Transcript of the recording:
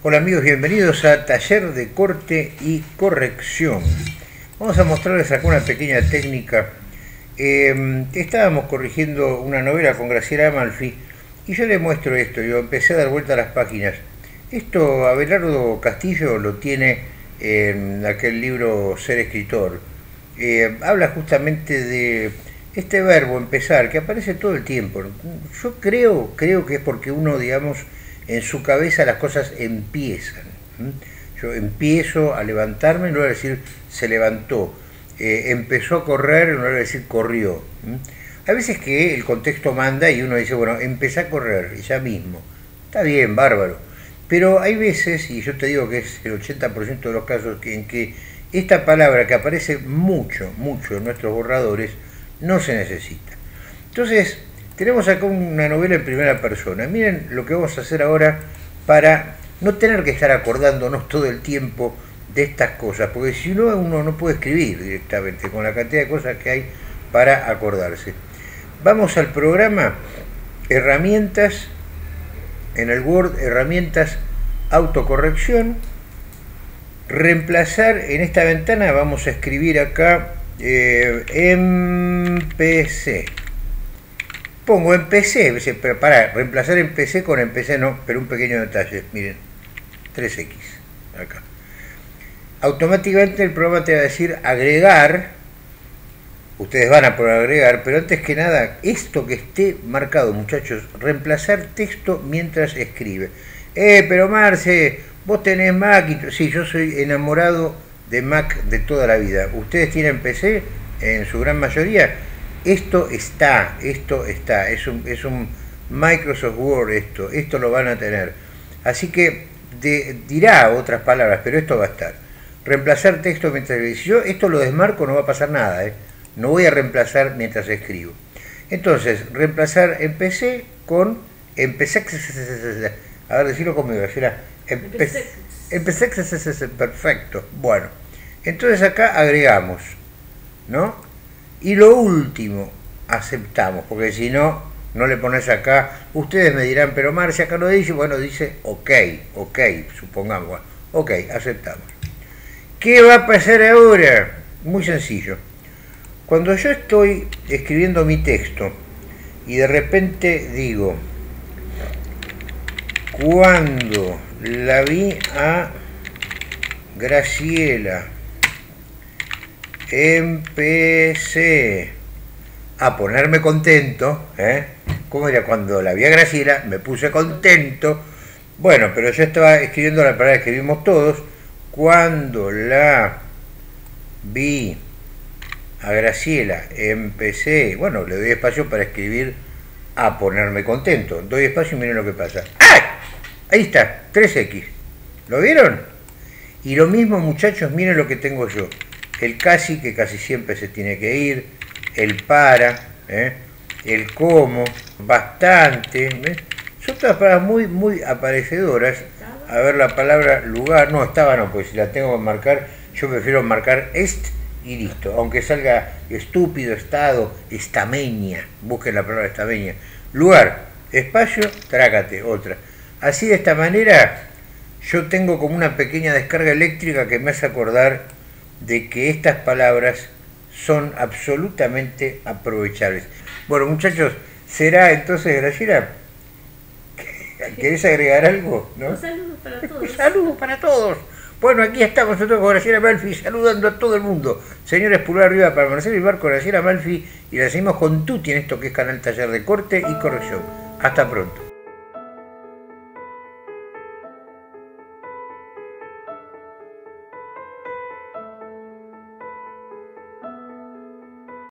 Hola amigos, bienvenidos a Taller de Corte y Corrección. Vamos a mostrarles acá una pequeña técnica. Estábamos corrigiendo una novela con Graciela Amalfi y yo le muestro esto, yo empecé a dar vuelta a las páginas. Esto Abelardo Castillo lo tiene en aquel libro Ser Escritor. Habla justamente de este verbo empezar, que aparece todo el tiempo. Yo creo que es porque uno, digamos, en su cabeza las cosas empiezan. Yo empiezo a levantarme, no voy a decir se levantó. Empezó a correr, no voy a decir corrió. A veces que el contexto manda y uno dice, bueno, empecé a correr, y ya mismo. Está bien, bárbaro. Pero hay veces, y yo te digo que es el 80% de los casos, en que esta palabra que aparece mucho en nuestros borradores, no se necesita. Entonces, tenemos acá una novela en primera persona. Miren lo que vamos a hacer ahora para no tener que estar acordándonos todo el tiempo de estas cosas, porque si no, uno no puede escribir directamente con la cantidad de cosas que hay para acordarse. Vamos al programa Herramientas, en el Word, Herramientas Autocorrección. Reemplazar, en esta ventana vamos a escribir acá empecé. Pongo empecé, para reemplazar empecé con empecé no, pero un pequeño detalle, miren, 3X, acá. Automáticamente el programa te va a decir agregar, ustedes van a poder agregar, pero antes que nada, esto que esté marcado, muchachos, reemplazar texto mientras escribe. Pero Marce, vos tenés Mac, y sí, yo soy enamorado de Mac de toda la vida. Ustedes tienen PC, en su gran mayoría. Esto está, es un Microsoft Word esto lo van a tener. Así que dirá otras palabras, pero esto va a estar. Reemplazar texto mientras escribo. Si yo esto lo desmarco no va a pasar nada, no voy a reemplazar mientras escribo. Entonces, reemplazar empecé con empecé. A ver, decirlo conmigo, Graciela. Empecé, perfecto. Bueno, entonces acá agregamos, ¿no? Y lo último aceptamos, porque si no, no le pones acá. Ustedes me dirán, pero Marcia acá no dice, bueno, dice ok, supongamos, bueno, ok, aceptamos. ¿Qué va a pasar ahora? Muy sencillo. Cuando yo estoy escribiendo mi texto y de repente digo, cuando la vi a Graciela, empecé a ponerme contento, ¿Cómo era? Cuando la vi a Graciela, me puse contento. Bueno, pero yo estaba escribiendo la palabra que vimos todos. Cuando la vi a Graciela, empecé. Bueno, le doy espacio para escribir a ponerme contento. Doy espacio y miren lo que pasa. ¡Ay! Ahí está, 3X. ¿Lo vieron? Y lo mismo, muchachos, miren lo que tengo yo. El casi, que casi siempre se tiene que ir, el para, el como, bastante, son todas palabras muy aparecedoras. A ver, la palabra lugar, no, estaba no, pues si la tengo que marcar, yo prefiero marcar y listo, aunque salga estúpido, estado, estameña, busquen la palabra estameña, lugar, espacio, trácate, otra. Así, de esta manera, yo tengo como una pequeña descarga eléctrica que me hace acordar de que estas palabras son absolutamente aprovechables. Bueno, muchachos, ¿será entonces, Graciela? ¿Querés agregar algo? ¿No? Un saludo para todos. Un saludo para todos. Bueno, aquí estamos nosotros con Graciela Amalfi saludando a todo el mundo. Señores, pulgar arriba para Marcelo di Marco, Graciela Amalfi, y la seguimos con Tuti en esto que es Canal Taller de Corte y Corrección. Hasta pronto.